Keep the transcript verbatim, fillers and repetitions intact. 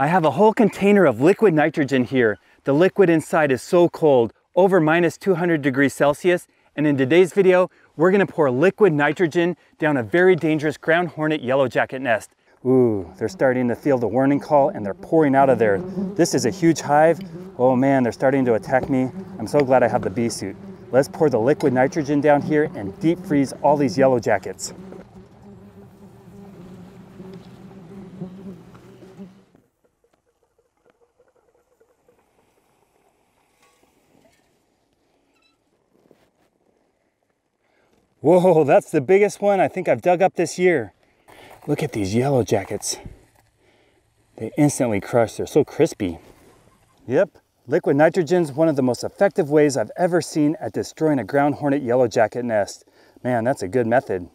I have a whole container of liquid nitrogen here. The liquid inside is so cold, over minus two hundred degrees Celsius. And in today's video, we're gonna pour liquid nitrogen down a very dangerous ground hornet yellowjacket nest. Ooh, they're starting to feel the warning call and they're pouring out of there. This is a huge hive. Oh man, they're starting to attack me. I'm so glad I have the bee suit. Let's pour the liquid nitrogen down here and deep freeze all these yellow jackets. Whoa, that's the biggest one I think I've dug up this year. Look at these yellow jackets. They instantly crush, they're so crispy. Yep, liquid nitrogen's one of the most effective ways I've ever seen at destroying a ground hornet yellowjacket nest. Man, that's a good method.